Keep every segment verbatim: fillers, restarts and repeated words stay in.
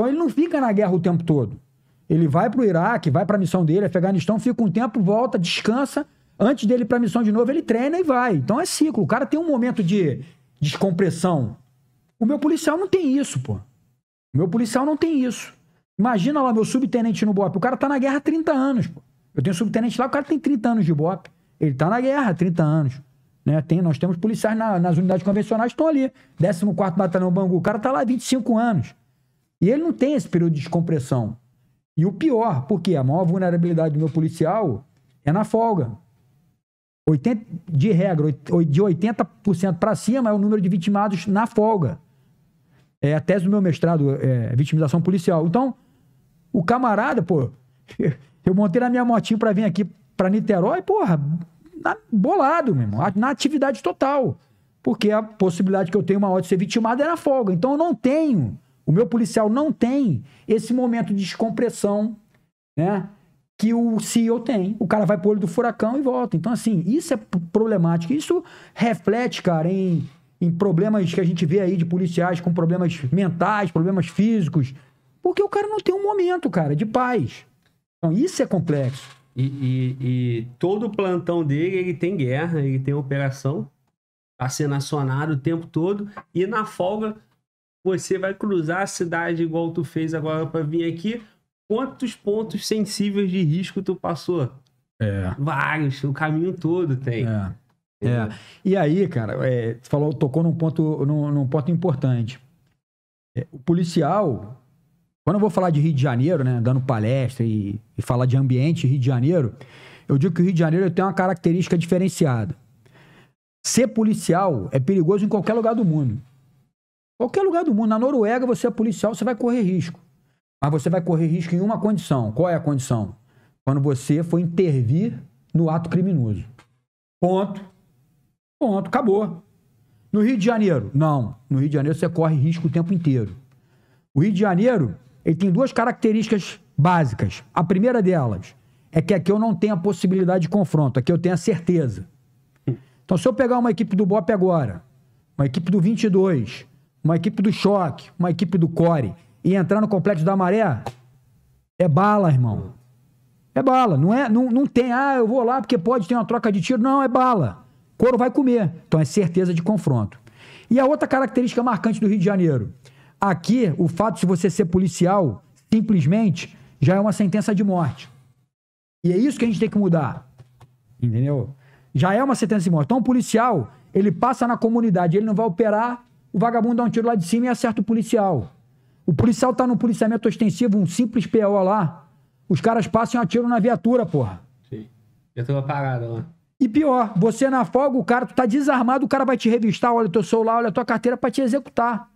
Então ele não fica na guerra o tempo todo. Ele vai para o Iraque, vai para a missão dele, Afeganistão, fica um tempo, volta, descansa. Antes dele ir para a missão de novo, ele treina e vai. Então é ciclo. O cara tem um momento de descompressão. O meu policial não tem isso, pô. O meu policial não tem isso. Imagina lá meu subtenente no BOPE. O cara tá na guerra há trinta anos, pô. Eu tenho subtenente lá, o cara tem trinta anos de BOPE. Ele tá na guerra há trinta anos. Né? Tem, nós temos policiais na, nas unidades convencionais que estão ali. décimo quarto Batalhão Bangu. O cara tá lá há vinte e cinco anos. E ele não tem esse período de descompressão. E o pior, porque a maior vulnerabilidade do meu policial é na folga. oitenta, de regra, de oitenta por cento para cima é o número de vitimados na folga. É a tese do meu mestrado, é vitimização policial. Então, o camarada, pô, eu montei na minha motinha para vir aqui para Niterói, porra, bolado mesmo, na atividade total. Porque a possibilidade que eu tenho maior de ser vitimado é na folga. Então, eu não tenho, o meu policial não tem esse momento de descompressão, né, que o C E O tem. O cara vai pro olho do furacão e volta. Então, assim, isso é problemático. Isso reflete, cara, em... em problemas que a gente vê aí de policiais com problemas mentais, problemas físicos, porque o cara não tem um momento, cara, de paz. Então, isso é complexo. E, e, e todo o plantão dele, ele tem guerra, ele tem operação, tá sendo acionado o tempo todo, e na folga, você vai cruzar a cidade igual tu fez agora para vir aqui, quantos pontos sensíveis de risco tu passou? É. Vários, o caminho todo tem. É. É. E aí, cara, é, falou, tocou num ponto, num, num ponto importante. É, o policial, quando eu vou falar de Rio de Janeiro, né, dando palestra e, e falar de ambiente Rio de Janeiro, eu digo que o Rio de Janeiro tem uma característica diferenciada. Ser policial é perigoso em qualquer lugar do mundo. Qualquer lugar do mundo. Na Noruega, você é policial, você vai correr risco. Mas você vai correr risco em uma condição. Qual é a condição? Quando você for intervir no ato criminoso. Ponto. Ponto, acabou. No Rio de Janeiro, não. No Rio de Janeiro você corre risco o tempo inteiro. O Rio de Janeiro, ele tem duas características básicas. A primeira delas é que aqui eu não tenho a possibilidade de confronto, aqui eu tenho a certeza. Então, se eu pegar uma equipe do BOPE agora, uma equipe do vinte e dois, uma equipe do Choque, uma equipe do Core, e entrar no Complexo da Maré, é bala, irmão. É bala. Não, é, não, não tem, ah, eu vou lá porque pode ter uma troca de tiro. Não, é bala. Couro vai comer. Então, é certeza de confronto. E a outra característica marcante do Rio de Janeiro. Aqui, o fato de você ser policial, simplesmente, já é uma sentença de morte. E é isso que a gente tem que mudar. Entendeu? Já é uma sentença de morte. Então, o policial, ele passa na comunidade, ele não vai operar, o vagabundo dá um tiro lá de cima e acerta o policial. O policial tá num policiamento ostensivo, um simples P O lá, os caras passam e atiram na viatura, porra. Sim. Eu tava parado lá. E pior, você na folga, o cara, tu tá desarmado, o cara vai te revistar, olha o teu celular, olha a tua carteira pra te executar.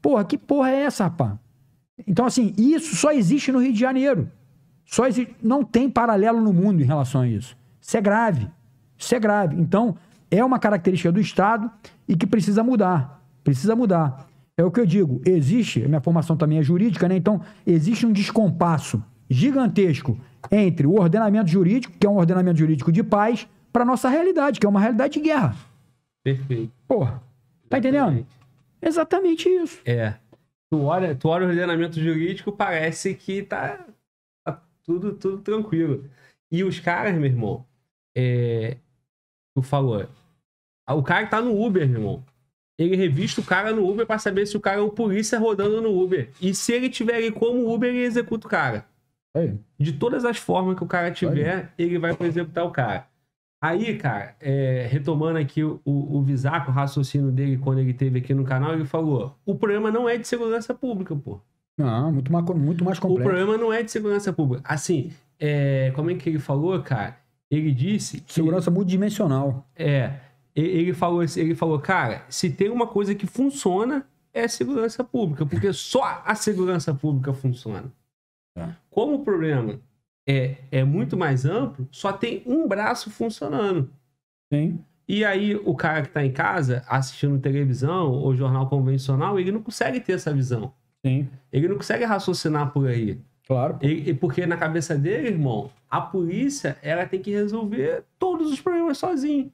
Porra, que porra é essa, rapaz? Então, assim, isso só existe no Rio de Janeiro. Só existe, não tem paralelo no mundo em relação a isso. Isso é grave. Isso é grave. Então, é uma característica do Estado e que precisa mudar. Precisa mudar. É o que eu digo, existe, a minha formação também é jurídica, né? Então, existe um descompasso gigantesco entre o ordenamento jurídico, que é um ordenamento jurídico de paz, para nossa realidade, que é uma realidade de guerra. Perfeito. Porra, tá Exatamente. entendendo? Exatamente isso. É. Tu olha, tu olha o ordenamento jurídico, parece que tá, tá tudo, tudo tranquilo. E os caras, meu irmão, é, tu falou, o cara tá no Uber, meu irmão. Ele revista o cara no Uber para saber se o cara é um polícia rodando no Uber. E se ele tiver ali como Uber, ele executa o cara. Aí. De todas as formas que o cara tiver, Aí. ele vai executar o cara. Aí, cara, é, retomando aqui o, o, o Visaco, o raciocínio dele quando ele esteve aqui no canal, ele falou, o problema não é de segurança pública, pô. Não, muito mais, muito mais complexo. O problema não é de segurança pública. Assim, é, como é que ele falou, cara? Ele disse... que, segurança multidimensional. É. Ele falou, ele falou, cara, se tem uma coisa que funciona, é a segurança pública, porque só a segurança pública funciona. É. Como o problema... É, é muito mais amplo, só tem um braço funcionando. Sim. E aí o cara que está em casa assistindo televisão ou jornal convencional, ele não consegue ter essa visão. Sim. Ele não consegue raciocinar por aí. Claro. Ele, porque na cabeça dele, irmão, a polícia ela tem que resolver todos os problemas sozinho.